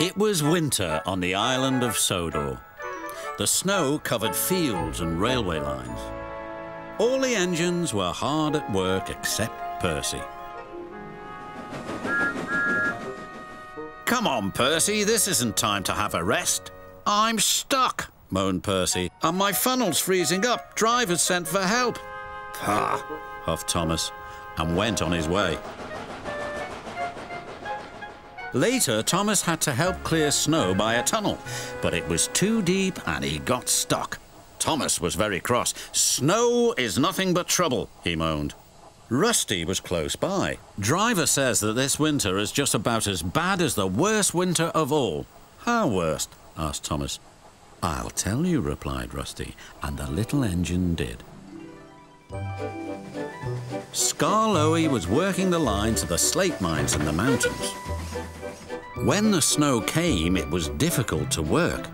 It was winter on the island of Sodor. The snow covered fields and railway lines. All the engines were hard at work except Percy. Come on, Percy, this isn't time to have a rest. I'm stuck, moaned Percy, and my funnel's freezing up. Driver's sent for help. Pah, huffed Thomas, and went on his way. Later, Thomas had to help clear snow by a tunnel, but it was too deep and he got stuck. Thomas was very cross. Snow is nothing but trouble, he moaned. Rusty was close by. Driver says that this winter is just about as bad as the worst winter of all. How worst? Asked Thomas. I'll tell you, replied Rusty, and the little engine did. Skarloey was working the line to the slate mines in the mountains. When the snow came, it was difficult to work.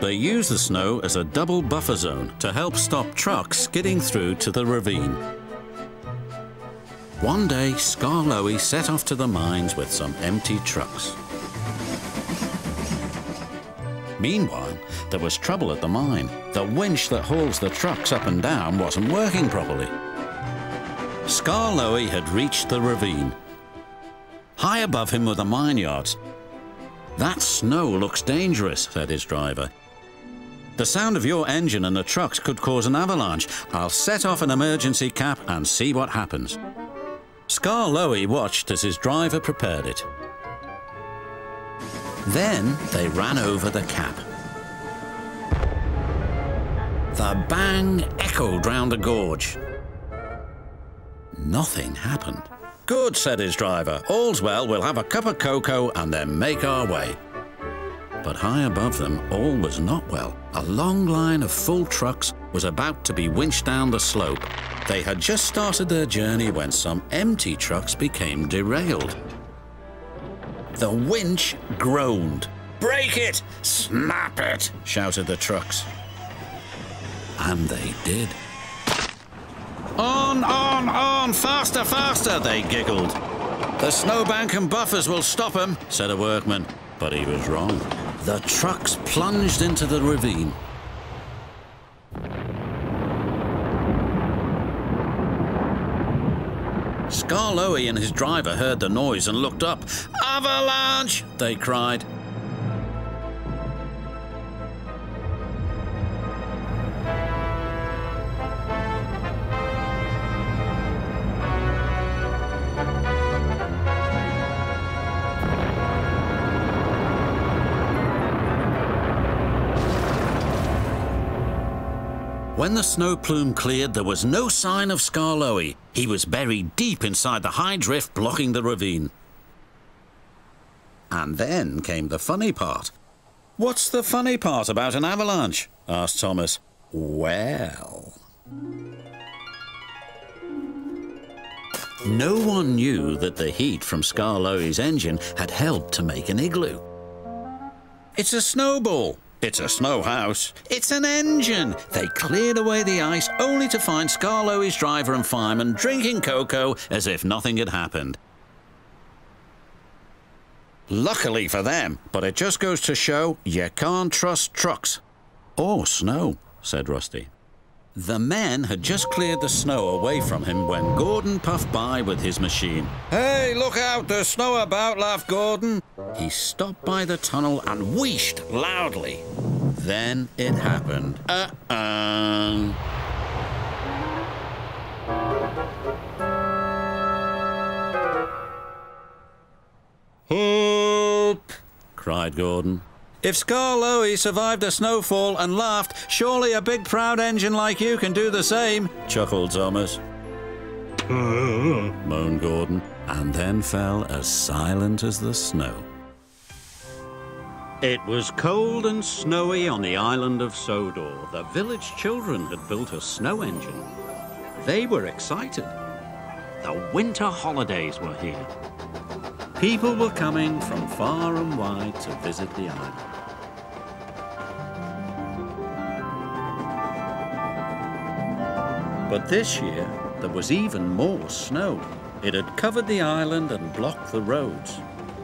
They used the snow as a double buffer zone to help stop trucks skidding through to the ravine. One day, Skarloey set off to the mines with some empty trucks. Meanwhile, there was trouble at the mine. The winch that hauls the trucks up and down wasn't working properly. Skarloey had reached the ravine. High above him were the mine yards. That snow looks dangerous, said his driver. The sound of your engine and the trucks could cause an avalanche. I'll set off an emergency cap and see what happens. Skarloey watched as his driver prepared it. Then they ran over the cap. The bang echoed round the gorge. Nothing happened. Good, said his driver. All's well, we'll have a cup of cocoa and then make our way. But high above them, all was not well. A long line of full trucks was about to be winched down the slope. They had just started their journey when some empty trucks became derailed. The winch groaned. Break it! Snap it! Shouted the trucks. And they did. On! Faster, faster! They giggled. The snowbank and buffers will stop them, said a workman. But he was wrong. The trucks plunged into the ravine. Skarloey and his driver heard the noise and looked up. Avalanche! They cried. When the snow plume cleared, there was no sign of Skarloey. He was buried deep inside the high drift blocking the ravine. And then came the funny part. What's the funny part about an avalanche? Asked Thomas. Well... No one knew that the heat from Skarloey's engine had helped to make an igloo. It's a snowball. It's a snow house. It's an engine. They cleared away the ice only to find Skarloey's driver and fireman drinking cocoa as if nothing had happened. Luckily for them, but it just goes to show you can't trust trucks. Or snow, said Rusty. The men had just cleared the snow away from him when Gordon puffed by with his machine. Hey, look out, there's snow about, laughed Gordon. He stopped by the tunnel and wheeshed loudly. Then it happened. Help! cried Gordon. If Skarloey survived a snowfall and laughed, surely a big proud engine like you can do the same, chuckled Thomas. moaned Gordon, and then fell as silent as the snow. It was cold and snowy on the island of Sodor. The village children had built a snow engine. They were excited. The winter holidays were here. People were coming from far and wide to visit the island. But this year, there was even more snow. It had covered the island and blocked the roads.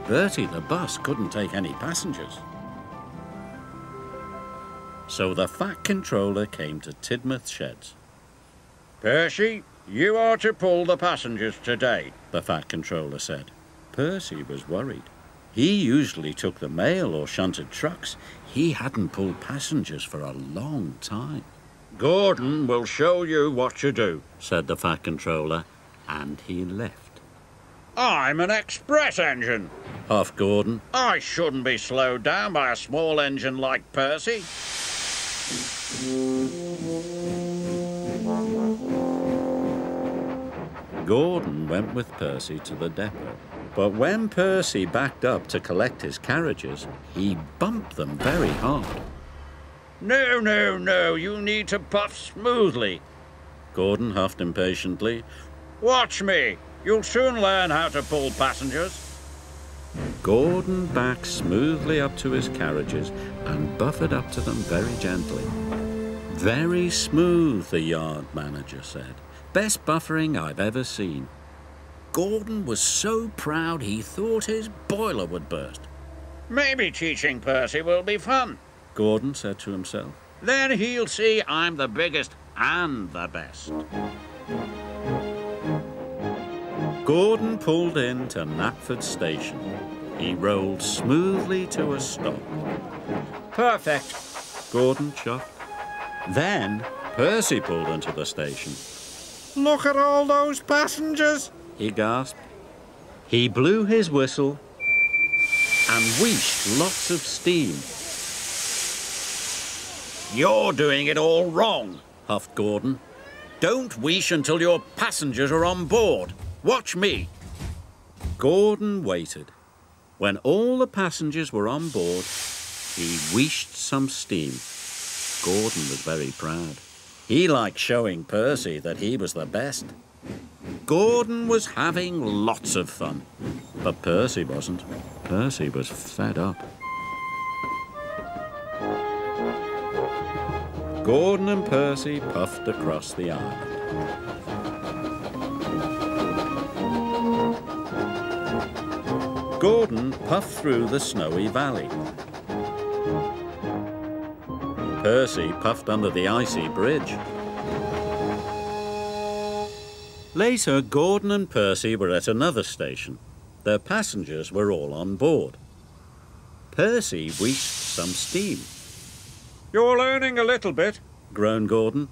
Bertie the bus couldn't take any passengers. So the fat controller came to Tidmouth Sheds. Percy, you are to pull the passengers today, the fat controller said. Percy was worried. He usually took the mail or shunted trucks. He hadn't pulled passengers for a long time. Gordon will show you what to do, said the fat controller, and he left. I'm an express engine, huffed Gordon. I shouldn't be slowed down by a small engine like Percy. Gordon went with Percy to the depot. But when Percy backed up to collect his carriages, he bumped them very hard. No, no, no, you need to puff smoothly. Gordon huffed impatiently. Watch me, you'll soon learn how to pull passengers. Gordon backed smoothly up to his carriages and buffered up to them very gently. Very smooth, the yard manager said. Best buffering I've ever seen. Gordon was so proud he thought his boiler would burst. Maybe teaching Percy will be fun, Gordon said to himself. Then he'll see I'm the biggest and the best. Gordon pulled in to Knapford Station. He rolled smoothly to a stop. Perfect, Gordon chuffed. Then Percy pulled into the station. Look at all those passengers, he gasped. He blew his whistle and whooshed lots of steam. You're doing it all wrong, huffed Gordon. Don't whoosh until your passengers are on board. Watch me. Gordon waited. When all the passengers were on board, he whooshed some steam. Gordon was very proud. He liked showing Percy that he was the best. Gordon was having lots of fun, but Percy wasn't. Percy was fed up. Gordon and Percy puffed across the island. Gordon puffed through the snowy valley. Percy puffed under the icy bridge. Later, Gordon and Percy were at another station. Their passengers were all on board. Percy whooshed some steam. You're learning a little bit, groaned Gordon.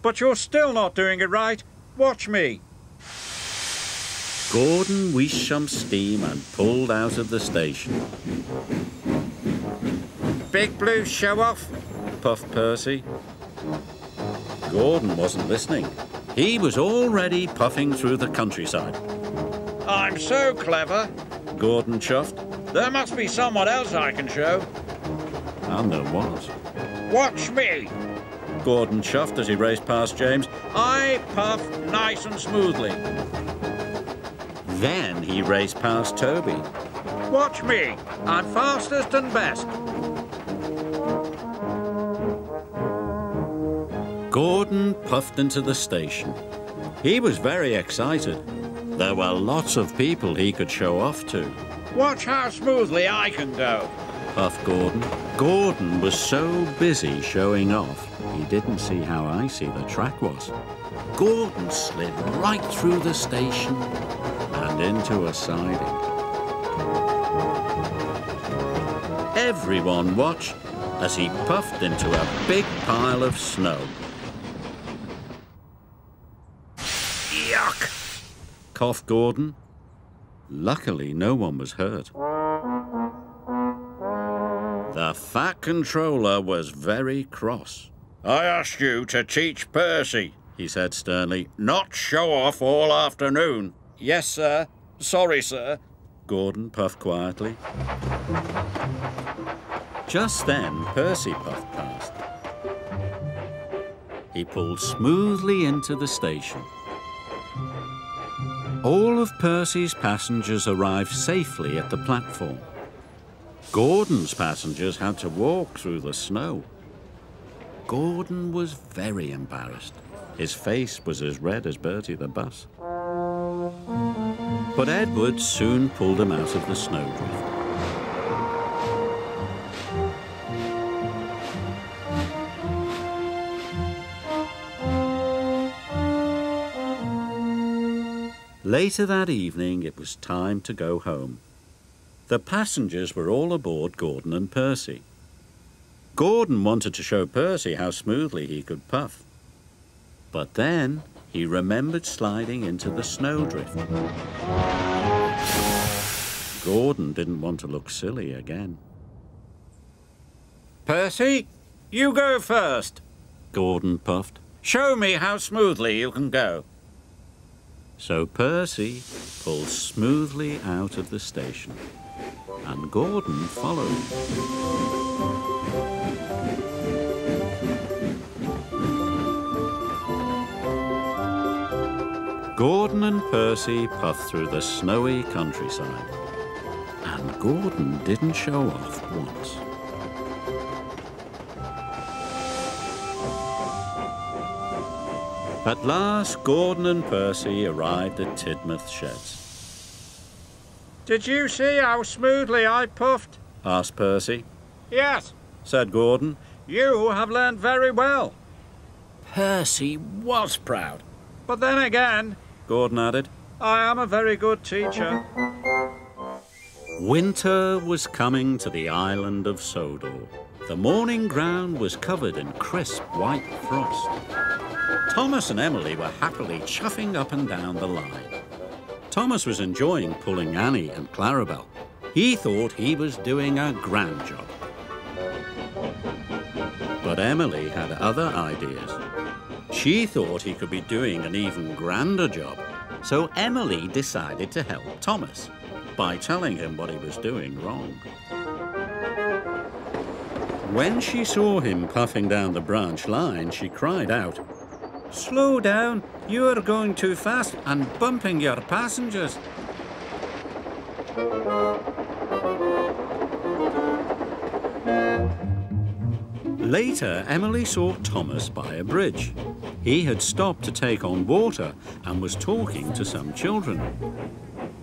But you're still not doing it right. Watch me. Gordon whooshed some steam and pulled out of the station. Big blue show-off, puffed Percy. Gordon wasn't listening. He was already puffing through the countryside. I'm so clever, Gordon chuffed. There must be someone else I can show. And there was. Watch me, Gordon chuffed as he raced past James. I puff nice and smoothly. Then he raced past Toby. Watch me, I'm fastest and best. Gordon puffed into the station. He was very excited. There were lots of people he could show off to. Watch how smoothly I can go, puffed Gordon. Gordon was so busy showing off, he didn't see how icy the track was. Gordon slid right through the station and into a siding. Everyone watched as he puffed into a big pile of snow. Coughed Gordon. Luckily, no one was hurt. The fat controller was very cross. I asked you to teach Percy, he said sternly, not show off all afternoon. Yes, sir. Sorry, sir. Gordon puffed quietly. Just then, Percy puffed past. He pulled smoothly into the station. All of Percy's passengers arrived safely at the platform. Gordon's passengers had to walk through the snow. Gordon was very embarrassed. His face was as red as Bertie the bus. But Edward soon pulled him out of the snowdrift. Later that evening, it was time to go home. The passengers were all aboard Gordon and Percy. Gordon wanted to show Percy how smoothly he could puff. But then he remembered sliding into the snowdrift. Gordon didn't want to look silly again. "Percy, you go first," Gordon puffed. "Show me how smoothly you can go." So Percy pulled smoothly out of the station, and Gordon followed. Gordon and Percy puffed through the snowy countryside, and Gordon didn't show off once. At last, Gordon and Percy arrived at Tidmouth Sheds. "Did you see how smoothly I puffed?" asked Percy. "Yes," said Gordon. "You have learned very well." Percy was proud. "But then again," Gordon added, "I am a very good teacher." Winter was coming to the island of Sodor. The morning ground was covered in crisp white frost. Thomas and Emily were happily chuffing up and down the line. Thomas was enjoying pulling Annie and Clarabelle. He thought he was doing a grand job. But Emily had other ideas. She thought he could be doing an even grander job, so Emily decided to help Thomas by telling him what he was doing wrong. When she saw him puffing down the branch line, she cried out, "Slow down, you're going too fast and bumping your passengers." Later, Emily saw Thomas by a bridge. He had stopped to take on water and was talking to some children.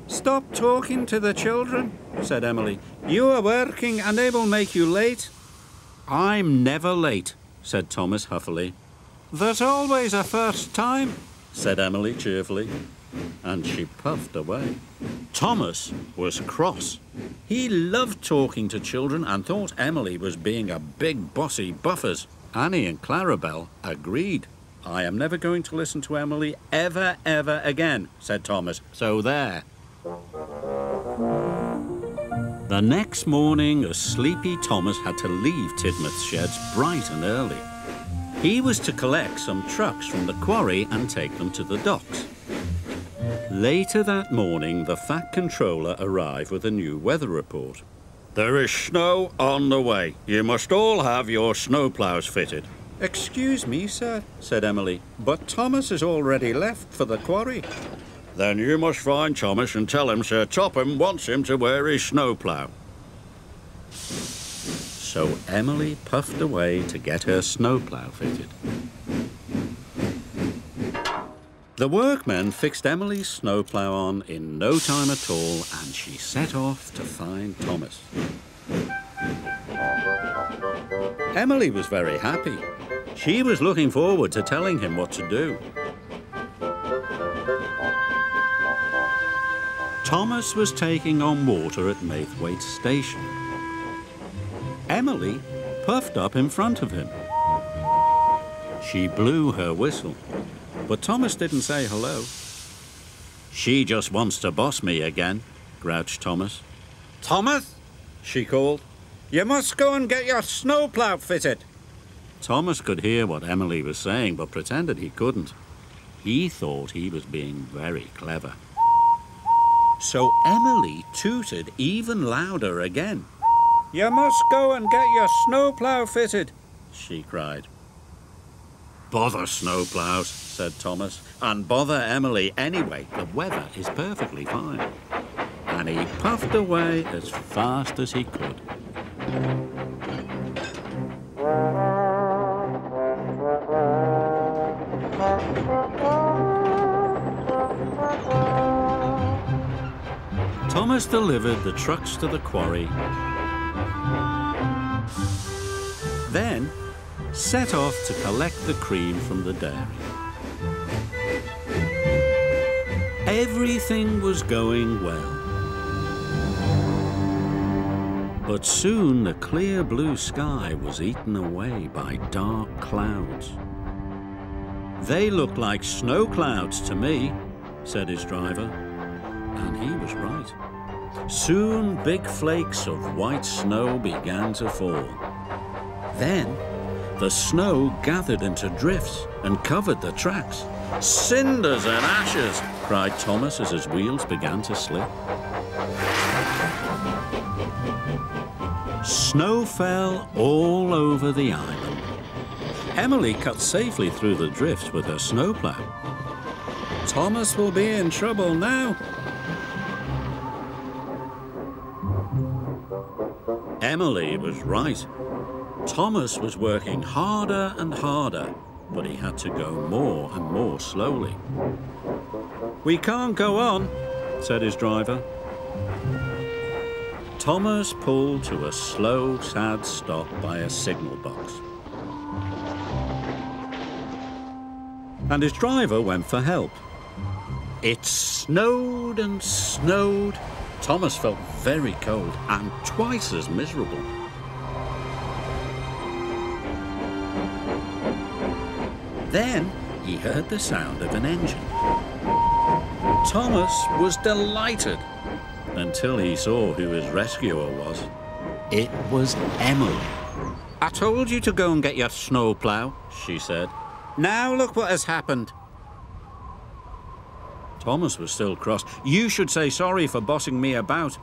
"Stop talking to the children," said Emily. "You are working and they will make you late." "I'm never late," said Thomas huffily. "There's always a first time," said Emily cheerfully, and she puffed away. Thomas was cross. He loved talking to children and thought Emily was being a big bossy buffers. Annie and Clarabelle agreed. "I am never going to listen to Emily ever, ever again," said Thomas, "so there." The next morning, a sleepy Thomas had to leave Tidmouth Sheds bright and early. He was to collect some trucks from the quarry and take them to the docks. Later that morning, the Fat Controller arrived with a new weather report. "There is snow on the way. You must all have your snowplows fitted." "Excuse me, sir," said Emily, "but Thomas has already left for the quarry." "Then you must find Thomas and tell him Sir Topham wants him to wear his snowplow." So Emily puffed away to get her snowplough fitted. The workmen fixed Emily's snowplough on in no time at all, and she set off to find Thomas. Emily was very happy. She was looking forward to telling him what to do. Thomas was taking on water at Maithwaite Station. Emily puffed up in front of him. She blew her whistle, but Thomas didn't say hello. "She just wants to boss me again," grouched Thomas. "Thomas," she called, "you must go and get your snowplough fitted." Thomas could hear what Emily was saying, but pretended he couldn't. He thought he was being very clever. So Emily tooted even louder again. "You must go and get your snowplough fitted," she cried. "Bother snowploughs," said Thomas, "and bother Emily anyway. The weather is perfectly fine." And he puffed away as fast as he could. Thomas delivered the trucks to the quarry, then set off to collect the cream from the dairy. Everything was going well. But soon the clear blue sky was eaten away by dark clouds. "They look like snow clouds to me," said his driver, and he was right. Soon big flakes of white snow began to fall. Then the snow gathered into drifts and covered the tracks. "Cinders and ashes!" cried Thomas as his wheels began to slip. Snow fell all over the island. Emily cut safely through the drifts with her snowplow. "Thomas will be in trouble now." Emily was right. Thomas was working harder and harder, but he had to go more and more slowly. "We can't go on," said his driver. Thomas pulled to a slow, sad stop by a signal box. And his driver went for help. It snowed and snowed. Thomas felt very cold and twice as miserable. Then he heard the sound of an engine. Thomas was delighted, until he saw who his rescuer was. It was Emily. "I told you to go and get your snowplow," she said. "Now look what has happened." Thomas was still cross. "You should say sorry for bossing me about."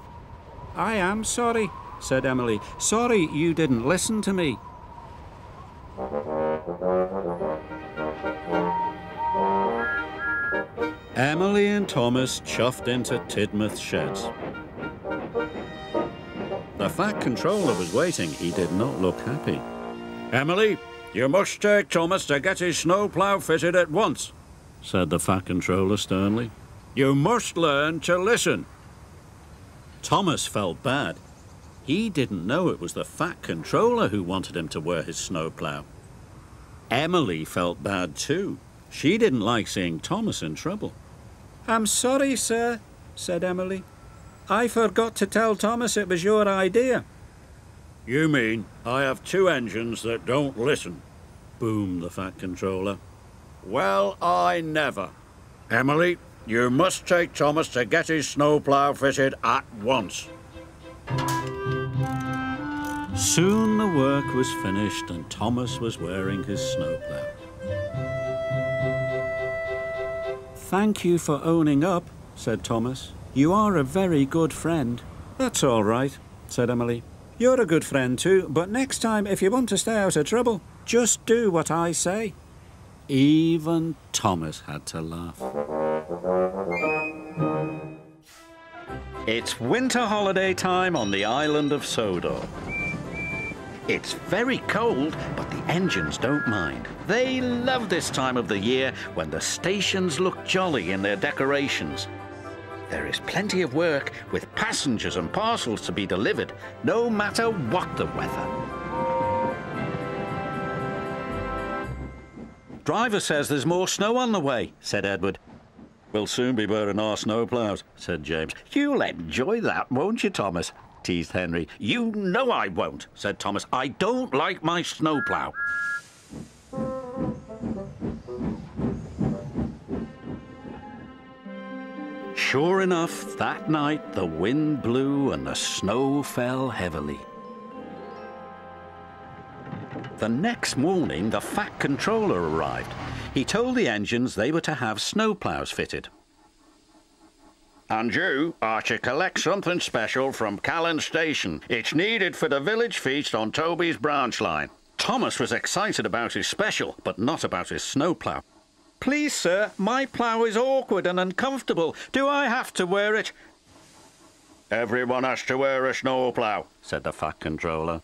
"I am sorry," said Emily. "Sorry you didn't listen to me." Emily and Thomas chuffed into Tidmouth Sheds. The Fat Controller was waiting. He did not look happy. "Emily, you must take Thomas to get his snowplough fitted at once," said the Fat Controller sternly. "You must learn to listen." Thomas felt bad. He didn't know it was the Fat Controller who wanted him to wear his snowplough. Emily felt bad too. She didn't like seeing Thomas in trouble. "I'm sorry, sir," said Emily. "I forgot to tell Thomas it was your idea." "You mean I have two engines that don't listen?" boomed the Fat Controller. "Well, I never. Emily, you must take Thomas to get his snowplough fitted at once." Soon the work was finished and Thomas was wearing his snowplough. "Thank you for owning up," said Thomas. "You are a very good friend." "That's all right," said Emily. "You're a good friend too, but next time, if you want to stay out of trouble, just do what I say." Even Thomas had to laugh. It's winter holiday time on the island of Sodor. It's very cold, but the engines don't mind. They love this time of the year when the stations look jolly in their decorations. There is plenty of work with passengers and parcels to be delivered, no matter what the weather. "Driver says there's more snow on the way," said Edward. "We'll soon be wearing our snowplows," said James. "You'll enjoy that, won't you, Thomas?" teased Henry. "You know I won't," said Thomas. "I don't like my snowplow." Sure enough, that night the wind blew and the snow fell heavily. The next morning, the Fat Controller arrived. He told the engines they were to have snowplows fitted. "And you are to collect something special from Callan Station. It's needed for the village feast on Toby's branch line." Thomas was excited about his special, but not about his snowplough. "Please, sir, my plough is awkward and uncomfortable. Do I have to wear it?" "Everyone has to wear a snowplough," said the Fat Controller.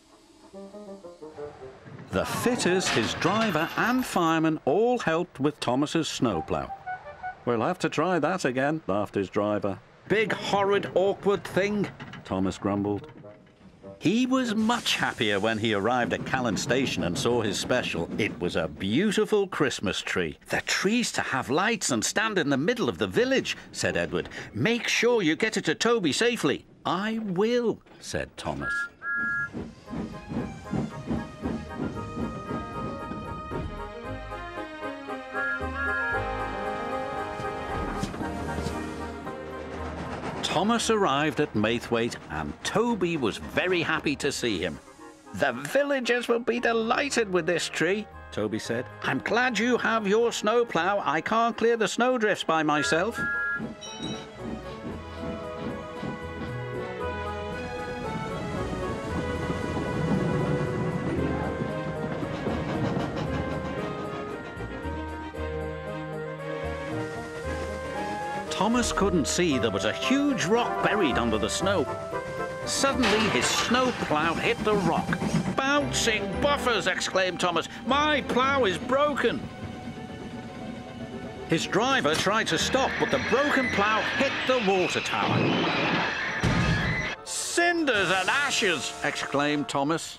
The fitters, his driver and fireman all helped with Thomas's snowplough. "We'll have to try that again," laughed his driver. big, horrid, awkward thing," Thomas grumbled. He was much happier when he arrived at Callan Station and saw his special. It was a beautiful Christmas tree. "The tree's to have lights and stand in the middle of the village," said Edward. "Make sure you get it to Toby safely." "I will," said Thomas. Thomas arrived at Maithwaite and Toby was very happy to see him. "The villagers will be delighted with this tree," Toby said. "I'm glad you have your snowplough. I can't clear the snowdrifts by myself." Thomas couldn't see there was a huge rock buried under the snow. Suddenly, his snowplough hit the rock. "Bouncing buffers!" exclaimed Thomas. "My plough is broken!" His driver tried to stop, but the broken plough hit the water tower. "Cinders and ashes!" exclaimed Thomas.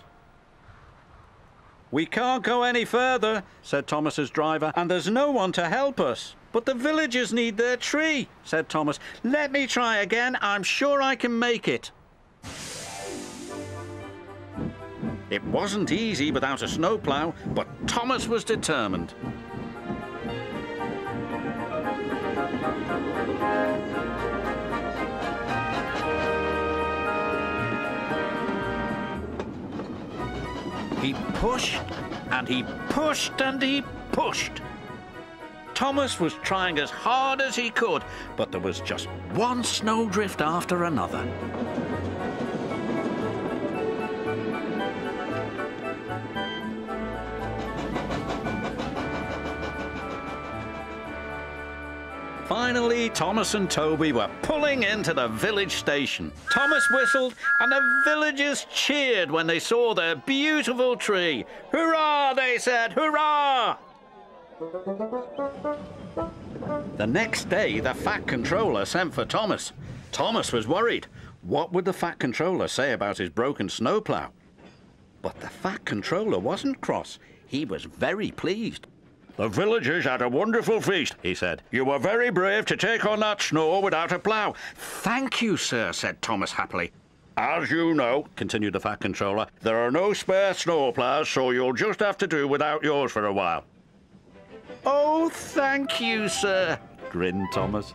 "We can't go any further," said Thomas's driver, "and there's no one to help us." "But the villagers need their tree," said Thomas. "Let me try again. I'm sure I can make it." It wasn't easy without a snowplough, but Thomas was determined. He pushed, and he pushed, and he pushed. Thomas was trying as hard as he could, but there was just one snowdrift after another. Finally, Thomas and Toby were pulling into the village station. Thomas whistled, and the villagers cheered when they saw their beautiful tree. "Hurrah!" they said, "hurrah!" The next day, the Fat Controller sent for Thomas. Thomas was worried. What would the Fat Controller say about his broken snowplough? But the Fat Controller wasn't cross. He was very pleased. "The villagers had a wonderful feast," he said. "You were very brave to take on that snow without a plough." "Thank you, sir," said Thomas happily. "As you know," continued the Fat Controller, "there are no spare snowploughs, so you'll just have to do without yours for a while." "Oh, thank you, sir," grinned Thomas.